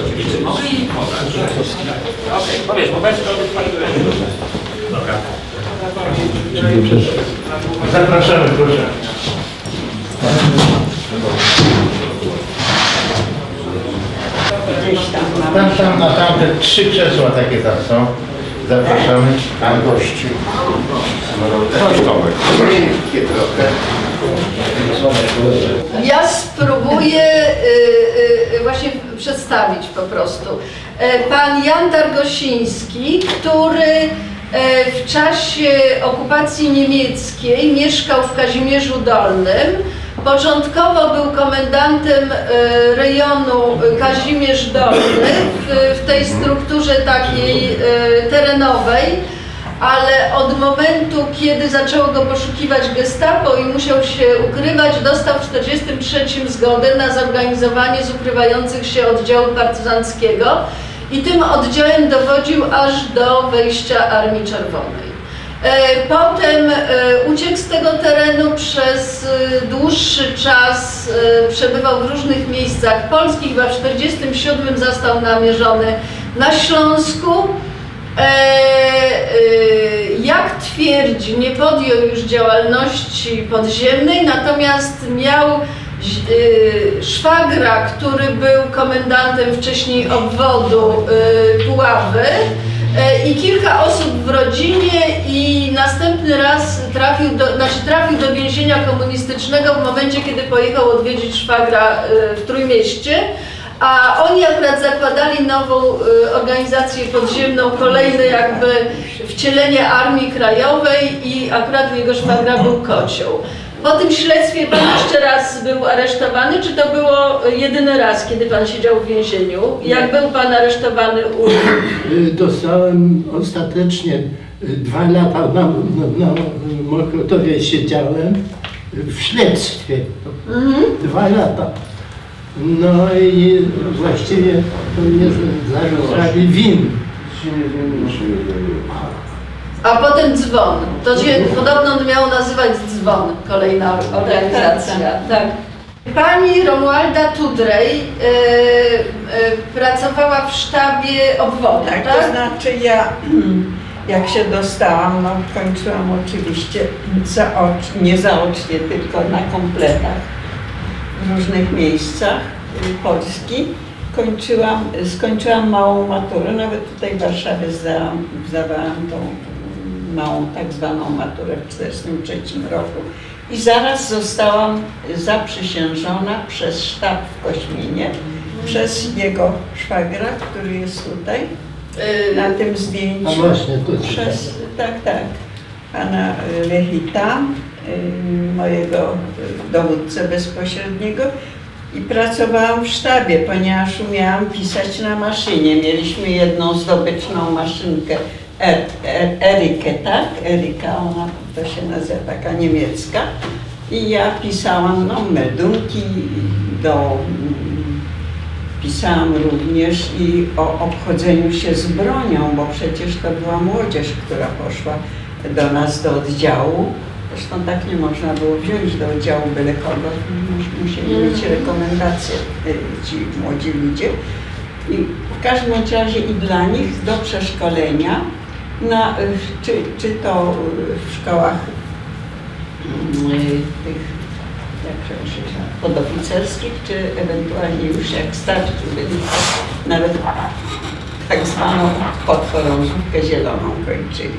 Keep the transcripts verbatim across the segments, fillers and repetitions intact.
Oczywiście mogę? Okej, powiesz, bo bez to dobra. Zapraszamy, proszę. Tam, tam, na tamte trzy krzesła takie tam są. Zapraszamy. Tam gości. Ja spróbuję y, y, właśnie przedstawić po prostu. Pan Jan Targasiński, który w czasie okupacji niemieckiej mieszkał w Kazimierzu Dolnym. Początkowo był komendantem rejonu Kazimierz Dolny w tej strukturze takiej terenowej, ale od momentu, kiedy zaczęło go poszukiwać gestapo i musiał się ukrywać, dostał w tysiąc dziewięćset czterdziestym trzecim zgodę na zorganizowanie zukrywających się oddziału partyzanckiego i tym oddziałem dowodził aż do wejścia Armii Czerwonej. Potem uciekł z tego terenu, przez dłuższy czas przebywał w różnych miejscach Polski, chyba w tysiąc dziewięćset czterdziestym siódmym został namierzony na Śląsku. Jak twierdzi, nie podjął już działalności podziemnej, natomiast miał szwagra, który był komendantem wcześniej obwodu Puławy, i kilka osób w rodzinie, i następny raz trafił do, znaczy trafił do więzienia komunistycznego w momencie, kiedy pojechał odwiedzić szwagra w Trójmieście, a oni akurat zakładali nową organizację podziemną, kolejne jakby wcielenie Armii Krajowej, i akurat u jego szwagra był kocioł. Po tym śledztwie pan jeszcze raz był aresztowany, czy to było jedyny raz, kiedy pan siedział w więzieniu? Jak był pan aresztowany u... Dostałem ostatecznie dwa lata na, na, na Mokotowie siedziałem w śledztwie. Mhm. Dwa lata. No i właściwie to mnie zarzucali win. A potem dzwon. To się podobno miało nazywać dzwon, kolejna organizacja. Tak. Pani Romualda Tudrej y, y, pracowała w sztabie obwodu, tak? Tak, to znaczy ja, jak się dostałam, no kończyłam oczywiście zaocznie, nie zaocznie, tylko na kompletach w różnych miejscach Polski. Kończyłam, skończyłam małą maturę, nawet tutaj w Warszawie zdałam, zdawałam tą małą tak zwaną maturę w tysiąc dziewięćset czterdziestym trzecim roku i zaraz zostałam zaprzysiężona przez sztab w Kośminie, przez jego szwagra, który jest tutaj na tym zdjęciu. A właśnie, tu przez, tak, tak, pana Lechita, mojego dowódcę bezpośredniego, i pracowałam w sztabie, ponieważ umiałam pisać na maszynie. Mieliśmy jedną zdobyczną maszynkę, Er, er, Erikę, tak? Erika, ona to się nazywa, taka niemiecka. I ja pisałam no, meldunki, do, pisałam również i o obchodzeniu się z bronią, bo przecież to była młodzież, która poszła do nas, do oddziału. Zresztą tak nie można było wziąć do oddziału byle kogo, musieli mieć rekomendacje ci młodzi ludzie. I w każdym razie i dla nich do przeszkolenia, na, czy, czy to w szkołach tych, jak się nazywa, podoficerskich, czy ewentualnie już jak starsi byli, nawet tak zwaną podchorążówkę zieloną kończyli.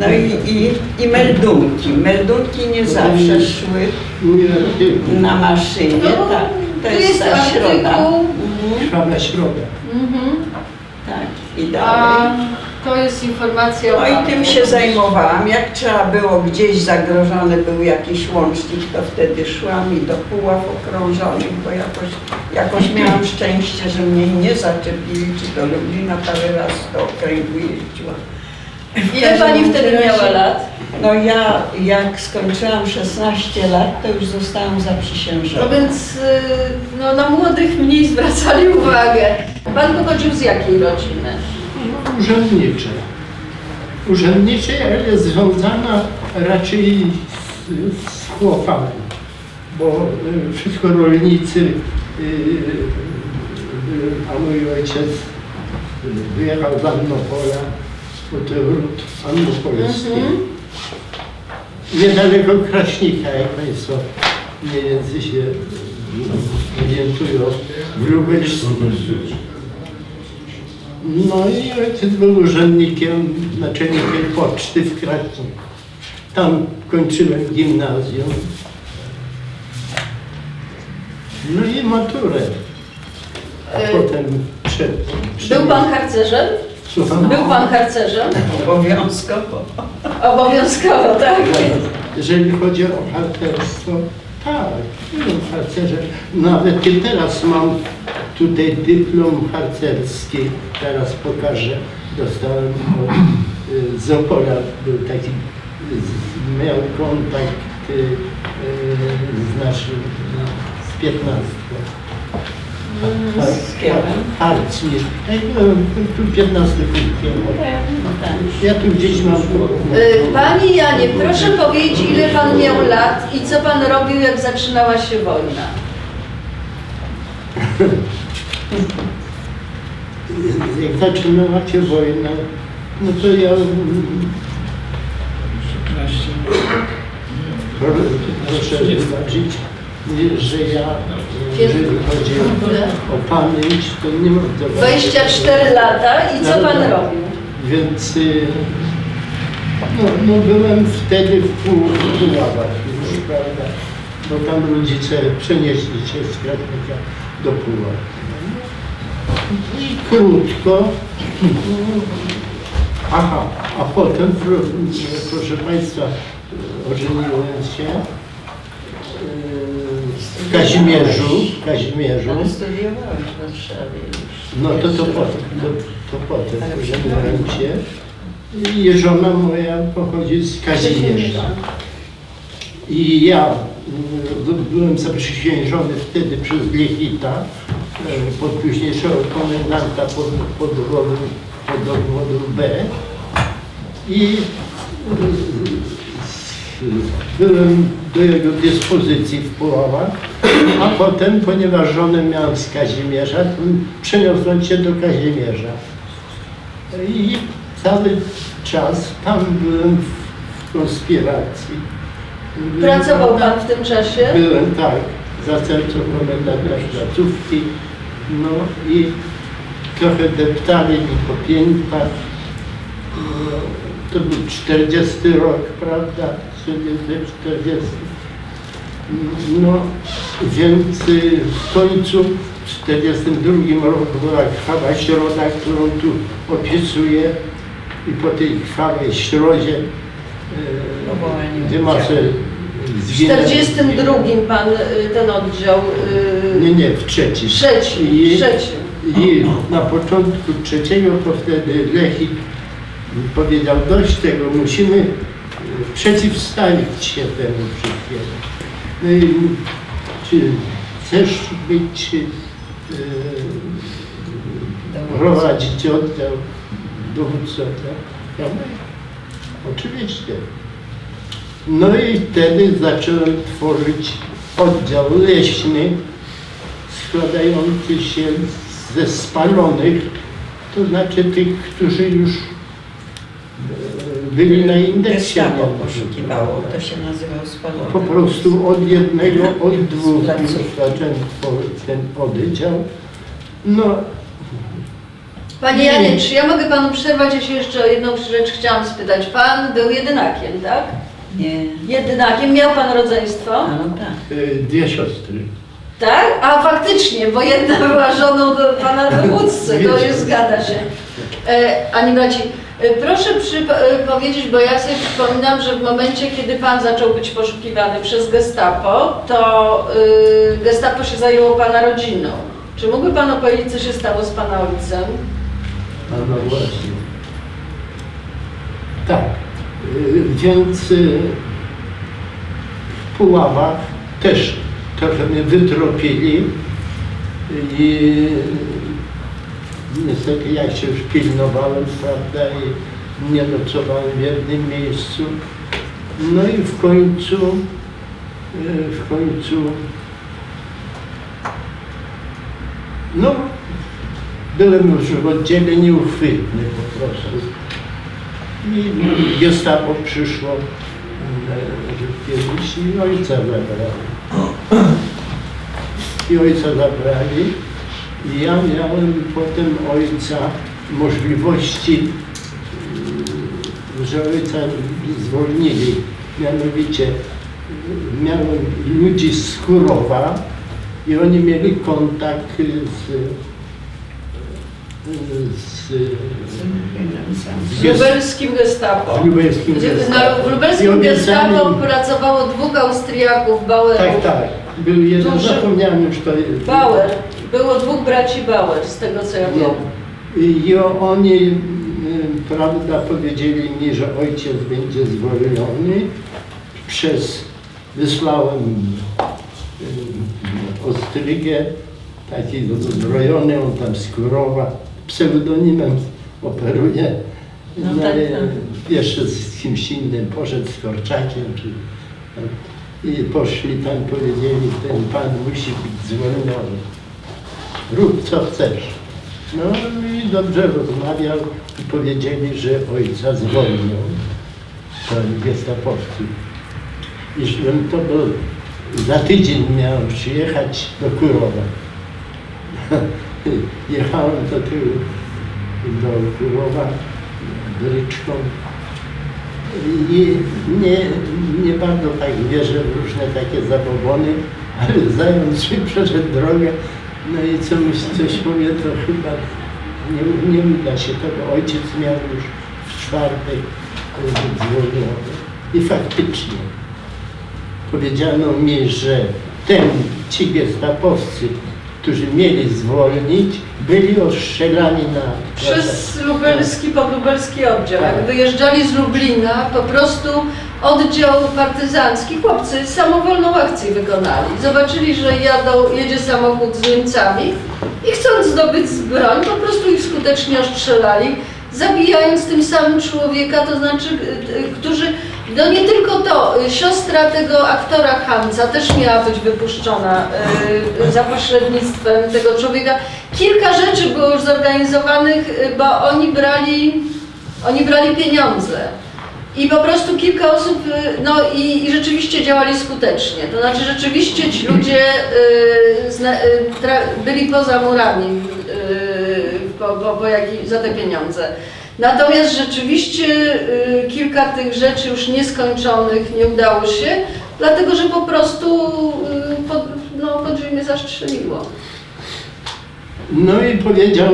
No i, i, i meldunki. Meldunki nie zawsze szły na maszynie, tak. To jest ta środa. Szwabla środa. Mhm. Tak, i dalej. A to jest informacja o... No i tym się zajmowałam. Jak trzeba było, gdzieś zagrożony był jakiś łącznik, to wtedy szłam i do Puław okrążonych, bo jakoś, jakoś miałam szczęście, że mnie nie zaczepili, czy do Lublina parę razy do okręgu jeździłam. Ile pani wtedy miała lat? No ja, jak skończyłam szesnaście lat, to już zostałam zaprzysiężona. No więc no, na młodych mniej zwracali uwagę. Pan pochodził z jakiej rodziny? Urzędniczej. Urzędniczej, ale związana raczej z, z chłopami, bo wszystko rolnicy a mój ojciec wyjechał z Mopola, z Fotowrót anglo-polski. Mm-hmm. Niedaleko Kraśnika, jak Państwo mniej więcej się orientują, w Lubeczce. No i ojciec był urzędnikiem, naczelnikiem poczty w Kraśniku. Tam kończyłem gimnazjum. No i maturę. A e... potem przed, przed... Był Pan harcerzem? Słucham? Był Pan harcerzem? Obowiązkowo. Obowiązkowo, tak? Jeżeli chodzi o harcerstwo, tak, byłem harcerzem. Nawet kiedy teraz mam tutaj dyplom harcerski, teraz pokażę, dostałem od, z Opora, był taki, miał kontakt z naszym z piętnastką. Harcmistrz. piętnasty Ja tu gdzieś mam. Panie Janie, proszę powiedzieć, ile Pan miał lat i co Pan robił, jak zaczynała się wojna? Jak zaczynała się wojna, no to ja... Proszę zobaczyć, że ja... Jeżeli chodzi o pamięć, to nie ma do dwadzieścia cztery lata i co Pan robił? Więc no, no byłem wtedy w Puławach, prawda? Bo tam rodzice przenieśli się z Kraśnika do Puław. I krótko. Aha, a potem, proszę Państwa, ożeniłem się. W Kazimierzu, Kazimierzu. Ale studiowałam w Warszawie już. No to to potem, to, to potem, ożeniłem się. I żona moja pochodzi z Kazimierza. I ja byłem zaprzysiężony wtedy przez Lechita, pod późniejszego komendanta podwodu pod, pod, pod B. I byłem do jego dyspozycji w Puławach, a potem, ponieważ żonę miałem z Kazimierza, przeniosłem się do Kazimierza. I cały czas tam byłem w konspiracji. Pracował Pan w tym czasie? Byłem, tak. Zastępcą komendanta placówki. No i trochę deptali mi po piętach. To był czterdziesty rok, prawda? czterdziesty. No, więc w końcu w czterdziestym drugim roku była krwawa środa, którą tu opisuję, i po tej krwawej środzie e, gdzie masę zginęło. W czterdziestym drugim Pan ten oddział... Y, nie, nie, w trzecim. Trzecim, I, trzecim. I na początku trzeciego to wtedy Lechit powiedział: dość tego, musimy przeciwstawić się temu wszystkiemu. No i czy chcesz być, yy, prowadzić oddział dowódcę? Ja mówię: oczywiście. No i wtedy zacząłem tworzyć oddział leśny, składający się ze spalonych, to znaczy tych, którzy już byli na indeksie. Poszukiwało, to się nazywało spalone. Po prostu od jednego, od dwóch zacząłem ten oddział. No. Panie Janie, czy ja mogę Panu przerwać? Ja się jeszcze o jedną rzecz chciałam spytać. Pan był jedynakiem, tak? Nie. Jedynakiem. Miał Pan rodzeństwo? No, tak. Dwie siostry. Tak? A faktycznie, bo jedna była żoną do Pana dowódcy, to już zgadza się. Ani braci. Proszę powiedzieć, bo ja sobie przypominam, że w momencie, kiedy Pan zaczął być poszukiwany przez gestapo, to y, gestapo się zajęło Pana rodziną. Czy mógłby Pan opowiedzieć, co się stało z Pana ojcem? A no właśnie. Tak, y, więc y, w Puławach też trochę mnie wytropili i niestety ja się już pilnowałem, prawda, i nie nocowałem w jednym miejscu. No i w końcu, w końcu, no Byłem już w oddziale nieuchwytny po prostu. I Gestapo przyszło kiedyś i ojca zabrali. I ojca zabrali. I ja miałem potem ojca możliwości, że ojca zwolnili. Mianowicie miałem ludzi z Kurowa i oni mieli kontakt z z, z, z lubelskim Gestapo. W lubelskim Gestapo, w lubelskim Gestapo pracowało dwóch Austriaków, Bauerów. Tak, tak. Był jeden, duży, zapomniałem już to. Bauer. Było dwóch braci Bauer, z tego co ja wiem. No. I oni, prawda, powiedzieli mi, że ojciec będzie zwolniony. Przez, wysłałem Ostrygę, taki uzbrojony, on tam z Kurowa. Pseudonimem operuje, no, no, tak, tak. Jeszcze z kimś innym poszedł, z Korczakiem. Czy, tak. I poszli tam, powiedzieli, ten pan musi być zwolniony. Rób co chcesz. No i dobrze rozmawiał i powiedzieli, że ojca zwolnią. To gestapowcy. I żebym to był, za tydzień miał przyjechać do Kurowa. Jechałem do tyłu, do Kurowa, bryczką i nie, nie bardzo tak wierzę w różne takie zabobony, ale zając się przeszedł drogę, no i co mi coś mówię, to chyba nie, nie uda się tego. Ojciec miał już w czwartek zwolniony i faktycznie powiedziano mi, że ten, ci gestapowcy, którzy mieli zwolnić, byli ostrzelani na... Przez lubelski, podlubelski oddział. Tak. Jak wyjeżdżali z Lublina, po prostu oddział partyzancki, chłopcy samowolną akcję wykonali. Zobaczyli, że jadą, jedzie samochód z Niemcami i chcąc zdobyć broń, po prostu ich skutecznie ostrzelali, zabijając tym samym człowieka, to znaczy, którzy... No nie tylko to, siostra tego aktora Hanca też miała być wypuszczona yy, za pośrednictwem tego człowieka. Kilka rzeczy było już zorganizowanych, yy, bo oni brali, oni brali pieniądze. I po prostu kilka osób, yy, no i, i rzeczywiście działali skutecznie. To znaczy rzeczywiście ci ludzie yy, zna, yy, byli poza murami yy, bo, bo, bo jak, za te pieniądze. Natomiast rzeczywiście y, kilka tych rzeczy już nieskończonych nie udało się, dlatego że po prostu y, pod, no, podziemie zastrzeliło. No i powiedział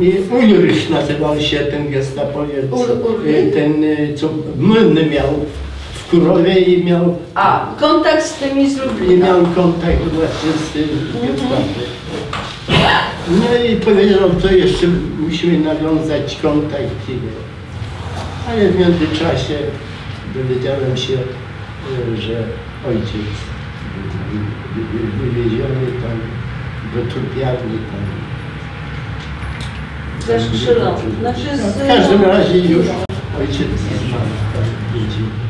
mi Ulrich, nazywał się ten gestapowiec, Ul ten co młyn miał w Kurowie i miał... A, kontakt z tymi z Lublina. I miał kontakt właśnie z tym gestapowcem. No i powiedział, to jeszcze musimy nawiązać kontakt. Ale w międzyczasie dowiedziałem się, że ojciec wywieziony tam do trupiarni tam. Zastrzelony. Znaczy z... W każdym razie już ojciec zmarł.